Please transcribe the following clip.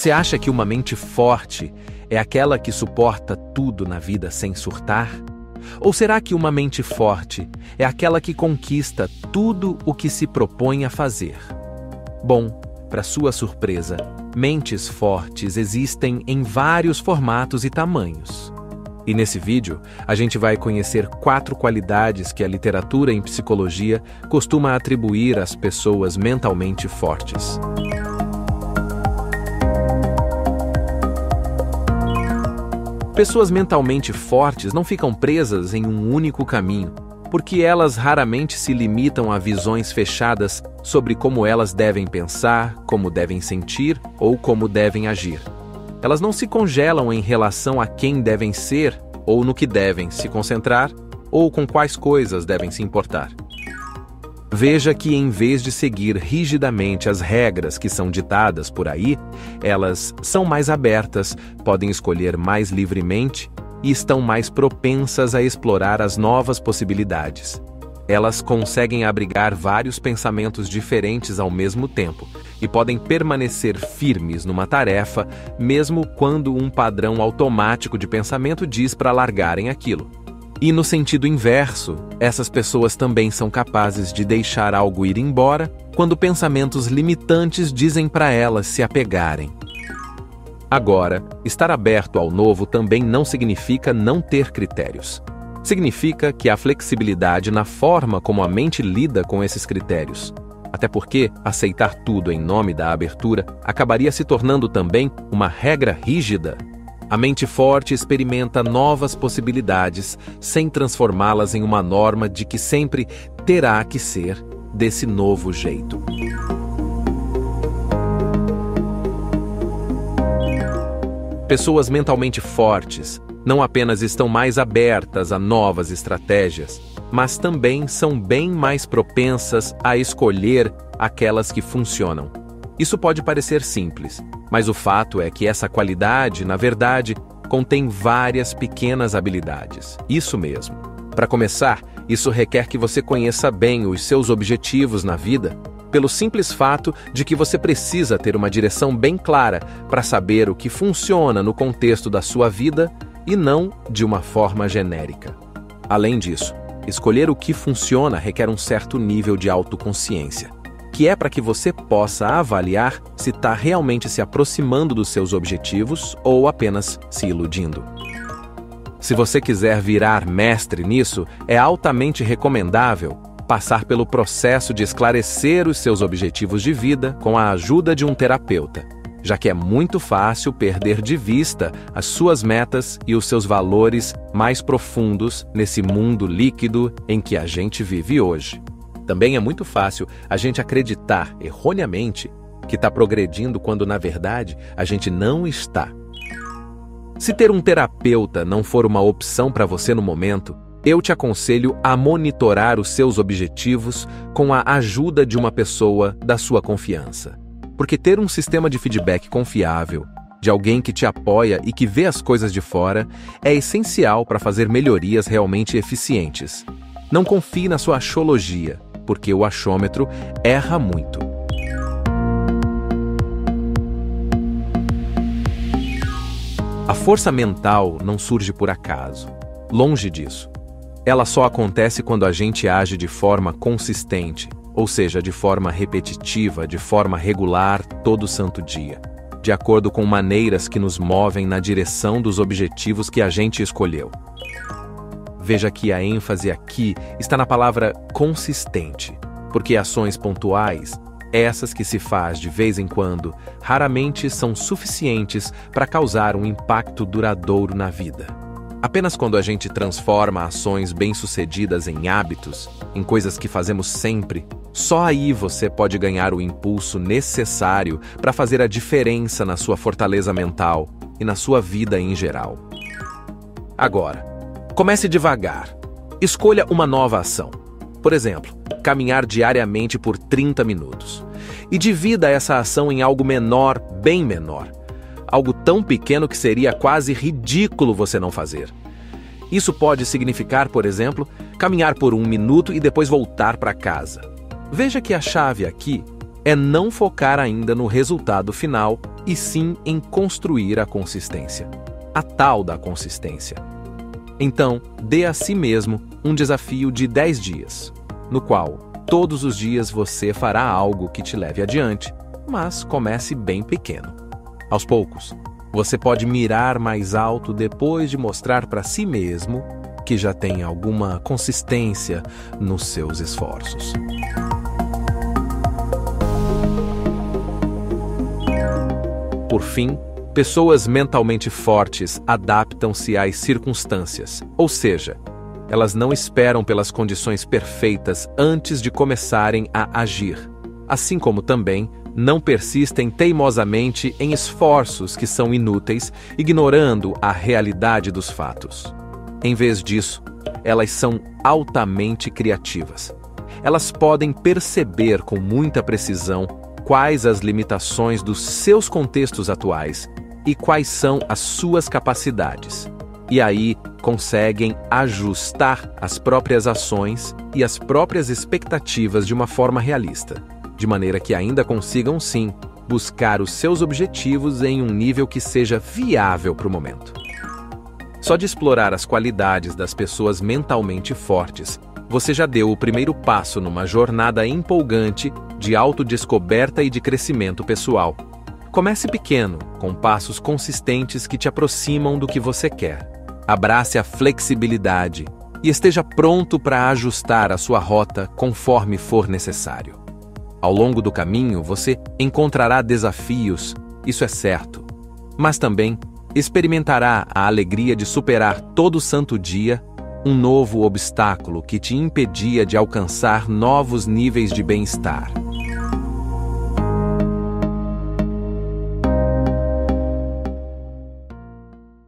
Você acha que uma mente forte é aquela que suporta tudo na vida sem surtar? Ou será que uma mente forte é aquela que conquista tudo o que se propõe a fazer? Bom, para sua surpresa, mentes fortes existem em vários formatos e tamanhos. E nesse vídeo, a gente vai conhecer 4 qualidades que a literatura em psicologia costuma atribuir às pessoas mentalmente fortes. Pessoas mentalmente fortes não ficam presas em um único caminho, porque elas raramente se limitam a visões fechadas sobre como elas devem pensar, como devem sentir ou como devem agir. Elas não se congelam em relação a quem devem ser ou no que devem se concentrar ou com quais coisas devem se importar. Veja que, em vez de seguir rigidamente as regras que são ditadas por aí, elas são mais abertas, podem escolher mais livremente e estão mais propensas a explorar as novas possibilidades. Elas conseguem abrigar vários pensamentos diferentes ao mesmo tempo e podem permanecer firmes numa tarefa, mesmo quando um padrão automático de pensamento diz para largarem aquilo. E no sentido inverso, essas pessoas também são capazes de deixar algo ir embora quando pensamentos limitantes dizem para elas se apegarem. Agora, estar aberto ao novo também não significa não ter critérios. Significa que há flexibilidade na forma como a mente lida com esses critérios. Até porque aceitar tudo em nome da abertura acabaria se tornando também uma regra rígida. A mente forte experimenta novas possibilidades sem transformá-las em uma norma de que sempre terá que ser desse novo jeito. Pessoas mentalmente fortes não apenas estão mais abertas a novas estratégias, mas também são bem mais propensas a escolher aquelas que funcionam. Isso pode parecer simples, mas o fato é que essa qualidade, na verdade, contém várias pequenas habilidades. Isso mesmo. Para começar, isso requer que você conheça bem os seus objetivos na vida, pelo simples fato de que você precisa ter uma direção bem clara para saber o que funciona no contexto da sua vida e não de uma forma genérica. Além disso, escolher o que funciona requer um certo nível de autoconsciência, que é para que você possa avaliar se está realmente se aproximando dos seus objetivos ou apenas se iludindo. Se você quiser virar mestre nisso, é altamente recomendável passar pelo processo de esclarecer os seus objetivos de vida com a ajuda de um terapeuta, já que é muito fácil perder de vista as suas metas e os seus valores mais profundos nesse mundo líquido em que a gente vive hoje. Também é muito fácil a gente acreditar, erroneamente, que está progredindo quando, na verdade, a gente não está. Se ter um terapeuta não for uma opção para você no momento, eu te aconselho a monitorar os seus objetivos com a ajuda de uma pessoa da sua confiança. Porque ter um sistema de feedback confiável, de alguém que te apoia e que vê as coisas de fora, é essencial para fazer melhorias realmente eficientes. Não confie na sua astrologia, porque o achômetro erra muito. A força mental não surge por acaso. Longe disso. Ela só acontece quando a gente age de forma consistente, ou seja, de forma repetitiva, de forma regular, todo santo dia, de acordo com maneiras que nos movem na direção dos objetivos que a gente escolheu. Veja que a ênfase aqui está na palavra consistente, porque ações pontuais, essas que se faz de vez em quando, raramente são suficientes para causar um impacto duradouro na vida. Apenas quando a gente transforma ações bem-sucedidas em hábitos, em coisas que fazemos sempre, só aí você pode ganhar o impulso necessário para fazer a diferença na sua fortaleza mental e na sua vida em geral. Agora, comece devagar. Escolha uma nova ação. Por exemplo, caminhar diariamente por 30 minutos. E divida essa ação em algo menor, bem menor. Algo tão pequeno que seria quase ridículo você não fazer. Isso pode significar, por exemplo, caminhar por 1 minuto e depois voltar para casa. Veja que a chave aqui é não focar ainda no resultado final e sim em construir a consistência, a tal da consistência. Então, dê a si mesmo um desafio de 10 dias, no qual todos os dias você fará algo que te leve adiante, mas comece bem pequeno. Aos poucos, você pode mirar mais alto depois de mostrar para si mesmo que já tem alguma consistência nos seus esforços. Por fim, pessoas mentalmente fortes adaptam-se às circunstâncias, ou seja, elas não esperam pelas condições perfeitas antes de começarem a agir, assim como também não persistem teimosamente em esforços que são inúteis, ignorando a realidade dos fatos. Em vez disso, elas são altamente criativas. Elas podem perceber com muita precisão quais as limitações dos seus contextos atuais e quais são as suas capacidades. E aí, conseguem ajustar as próprias ações e as próprias expectativas de uma forma realista, de maneira que ainda consigam, sim, buscar os seus objetivos em um nível que seja viável para o momento. Só de explorar as qualidades das pessoas mentalmente fortes, você já deu o primeiro passo numa jornada empolgante de autodescoberta e de crescimento pessoal. Comece pequeno, com passos consistentes que te aproximam do que você quer. Abrace a flexibilidade e esteja pronto para ajustar a sua rota conforme for necessário. Ao longo do caminho, você encontrará desafios, isso é certo, mas também experimentará a alegria de superar todo santo dia um novo obstáculo que te impedia de alcançar novos níveis de bem-estar.